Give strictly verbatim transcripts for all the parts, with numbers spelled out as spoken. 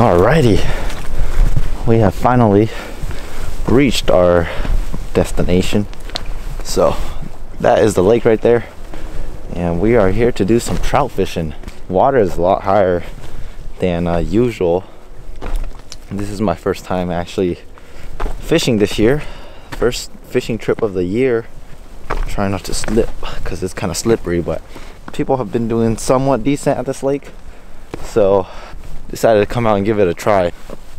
Alrighty, we have finally reached our destination. So that is the lake right there, and we are here to do some trout fishing. Water is a lot higher than uh, usual. This is my first time actually fishing this year, first fishing trip of the year. Try not to slip because it's kind of slippery, but people have been doing somewhat decent at this lake, so decided to come out and give it a try.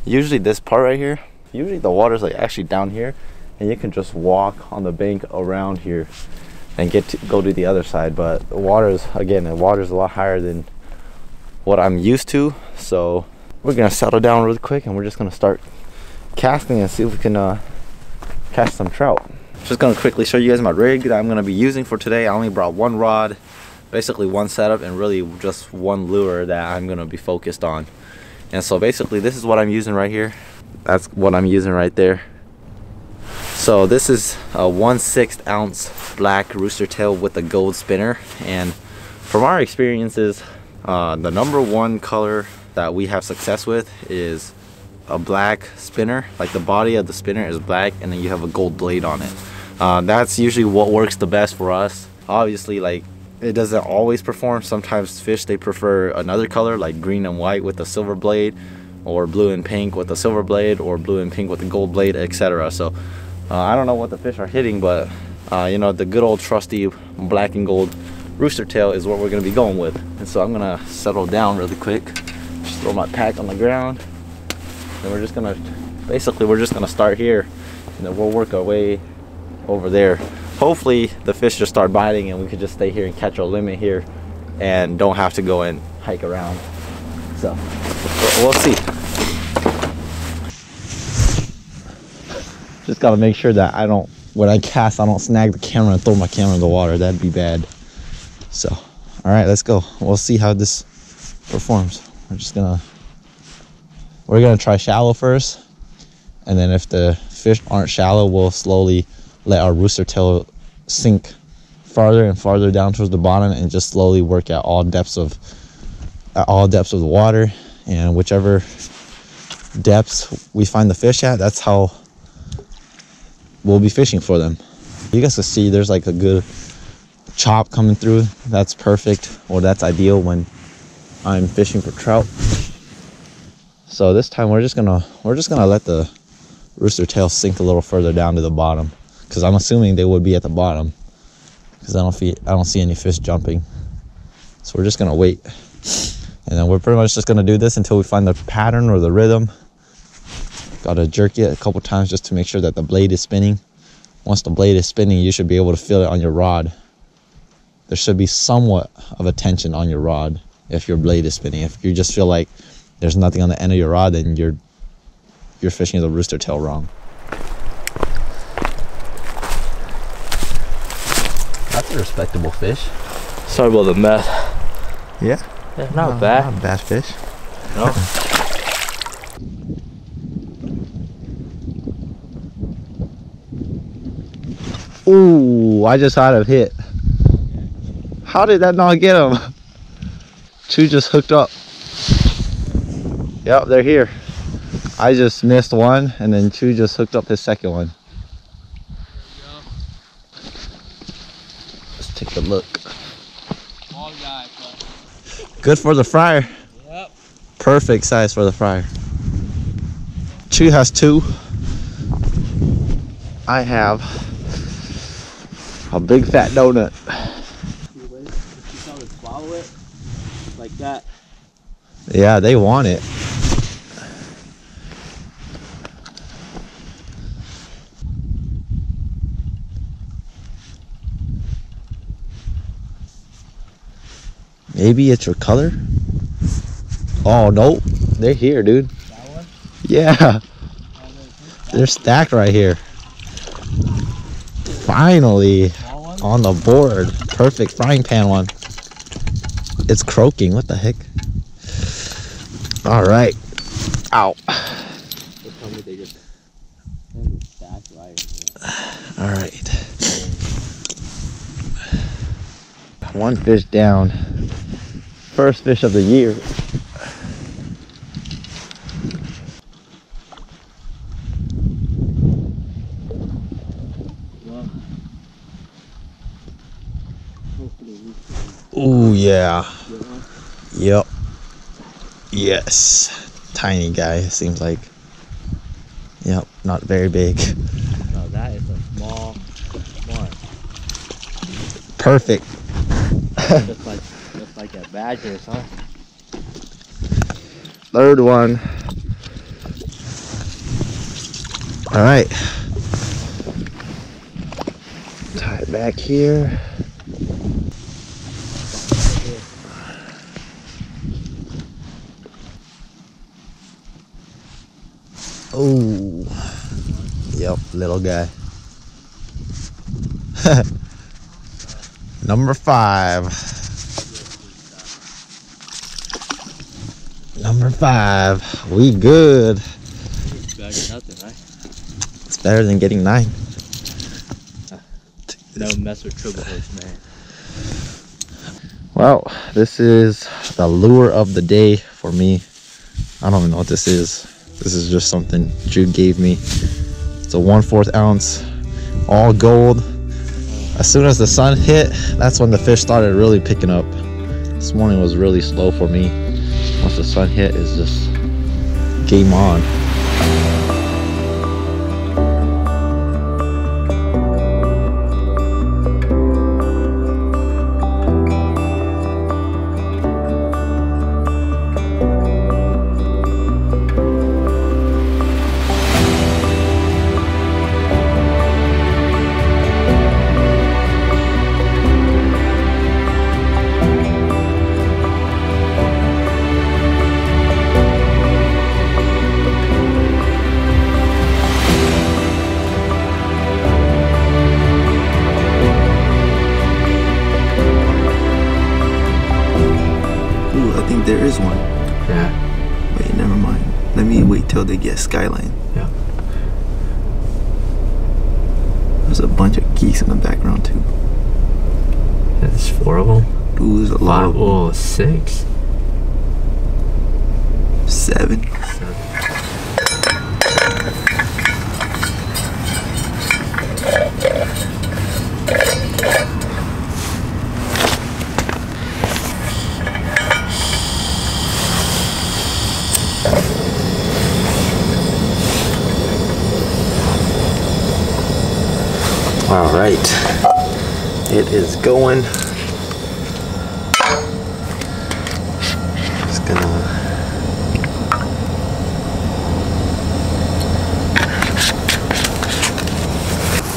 Usually this part right here, usually the water's like actually down here, and you can just walk on the bank around here and get to go to the other side. But the water's, again, the water's a lot higher than what I'm used to, so we're gonna settle down really quick and we're just gonna start casting and see if we can uh, catch some trout. Just gonna quickly show you guys my rig that I'm gonna be using for today. I only brought one rod, basically one setup, and really just one lure that I'm gonna be focused on. And so basically this is what I'm using right here. That's what I'm using right there. So this is a one sixth ounce black rooster tail with a gold spinner. And from our experiences, uh, the number one color that we have success with is a black spinner. Like the body of the spinner is black and then you have a gold blade on it. Uh, that's usually what works the best for us. Obviously, like, it doesn't always perform. Sometimes fish, they prefer another color, like green and white with a silver blade, or blue and pink with a silver blade, or blue and pink with a gold blade, et cetera. So uh, I don't know what the fish are hitting, but uh, you know, the good old trusty black and gold rooster tail is what we're gonna be going with. And so I'm gonna settle down really quick, just throw my pack on the ground, and we're just gonna, basically we're just gonna start here, and then we'll work our way over there. Hopefully the fish just start biting and we could just stay here and catch our limit here and don't have to go and hike around. So we'll see. Just gotta make sure that I don't, when I cast, I don't snag the camera and throw my camera in the water. That'd be bad. So, all right, let's go. We'll see how this performs. We're just gonna, we're gonna try shallow first. And then if the fish aren't shallow, we'll slowly let our rooster tail sink farther and farther down towards the bottom and just slowly work at all depths of at all depths of the water, and whichever depths we find the fish at, that's how we'll be fishing for them. You guys can see there's like a good chop coming through. That's perfect, or that's ideal when I'm fishing for trout. So this time we're just gonna we're just gonna let the rooster tail sink a little further down to the bottom, because I'm assuming they would be at the bottom, because I don't see I don't see any fish jumping. So we're just gonna wait, and then we're pretty much just gonna do this until we find the pattern or the rhythm. Gotta jerk it a couple times just to make sure that the blade is spinning. Once the blade is spinning, you should be able to feel it on your rod. There should be somewhat of a tension on your rod if your blade is spinning. If you just feel like there's nothing on the end of your rod, then you're you're fishing the rooster tail wrong. That's a respectable fish. Sorry about the mess. Yeah? yeah not no, bad. Not bad fish. No. Ooh, I just had him hit. How did that not get him? Two just hooked up. Yep, they're here. I just missed one, and then two just hooked up his second one. Take a look. Small guy, but good for the fryer. Yep. Perfect size for the fryer. Chu has two. I have a big fat donut. Like that. Yeah, they want it. Maybe it's your color? Oh, nope. They're here, dude. That one? Yeah. They're stacked right here. Finally, on the board. Perfect frying pan one. It's croaking. What the heck? All right. Ow. All right. One fish down. First fish of the year. Oh yeah. Yep. Yes. Tiny guy, seems like. Yep, not very big. No, that is a small one. Perfect. Just like just like at badgers, huh? Third one. Alright. Tie it back here. Oh, yep, little guy. Number five. Number five. We good. It's better than nothing, right? It's better than getting nine. No mess with triple hooks, man. Well, this is the lure of the day for me. I don't even know what this is. This is just something Jude gave me. It's a one fourth ounce, all gold. As soon as the sun hit, that's when the fish started really picking up. This morning was really slow for me. Once the sun hit, it's just game on. There is one. Yeah. Wait, never mind. Let me wait till they get skyline. Yeah. There's a bunch of geese in the background too. That's four of them. Ooh, there's a Five, lot of them. Oh, six. Seven. Seven. All right, it is going. Just gonna.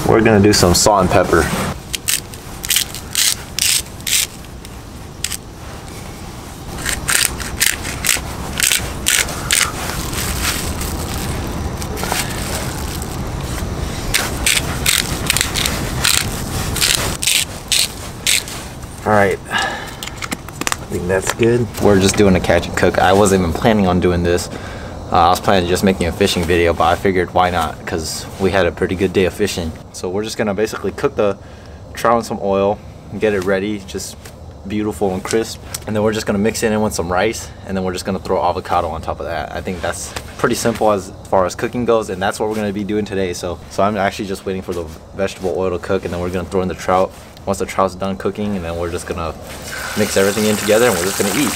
We're gonna do some salt and pepper. Alright, I think that's good. We're just doing a catch and cook. I wasn't even planning on doing this. Uh, I was planning on just making a fishing video, but I figured why not, because we had a pretty good day of fishing. So we're just going to basically cook the trout in some oil and get it ready, just beautiful and crisp. And then we're just going to mix it in with some rice, and then we're just going to throw avocado on top of that. I think that's pretty simple as far as cooking goes, and that's what we're going to be doing today. So, so I'm actually just waiting for the vegetable oil to cook, and then we're going to throw in the trout. Once the trout's done cooking, and then we're just gonna mix everything in together and we're just gonna eat.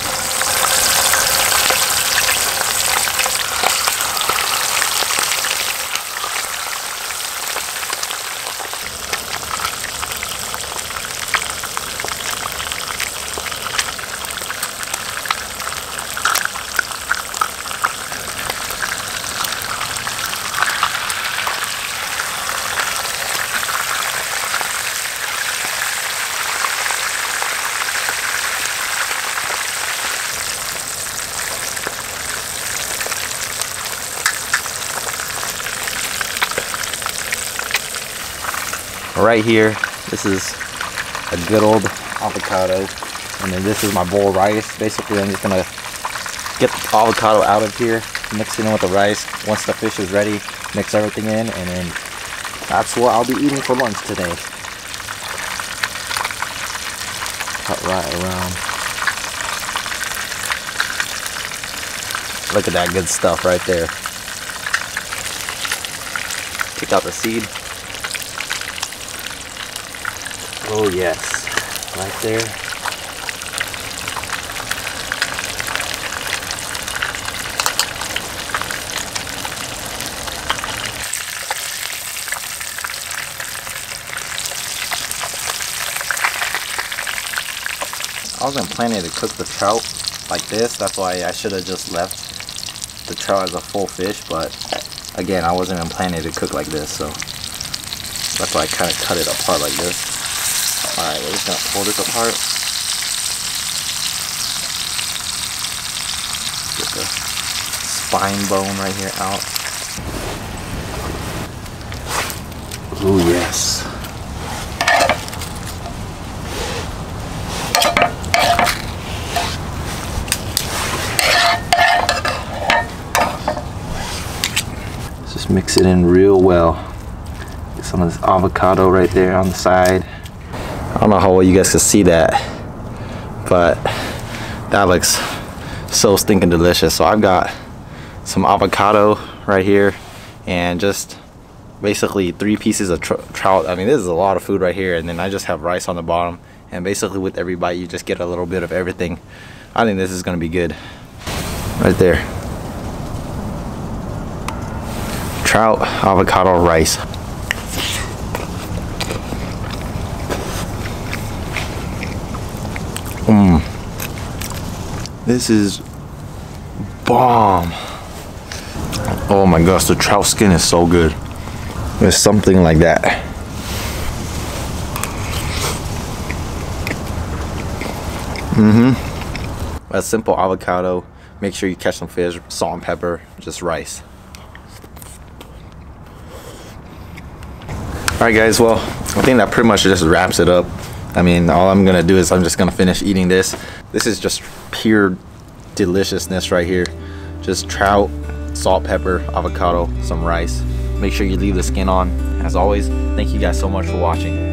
Right here, this is a good old avocado, and then this is my bowl of rice. Basically, I'm just gonna get the avocado out of here, mix it in with the rice. Once the fish is ready, mix everything in, and then that's what I'll be eating for lunch today. Cut right around. Look at that good stuff right there. Take out the seed. Oh yes, right there. I wasn't planning to cook the trout like this, that's why I should have just left the trout as a full fish, but again, I wasn't even planning to cook like this, so that's why I kind of cut it apart like this. Alright, we're just going to pull this apart. Get the spine bone right here out. Ooh, yes. Just mix it in real well. Get some of this avocado right there on the side. I don't know how well you guys can see that, but that looks so stinking delicious. So I've got some avocado right here and just basically three pieces of tr trout. I mean, this is a lot of food right here, and then I just have rice on the bottom, and basically with every bite you just get a little bit of everything. I think this is gonna be good. Right there. Trout, avocado, rice. Mmm. This is bomb. Oh my gosh, the trout skin is so good. There's something like that. Mm-hmm. A simple avocado. Make sure you catch some fish, salt and pepper, just rice. Alright guys, well, I think that pretty much just wraps it up. I mean, all I'm gonna do is I'm just gonna finish eating this. This is just pure deliciousness right here. Just trout, salt, pepper, avocado, some rice. Make sure you leave the skin on. As always, thank you guys so much for watching.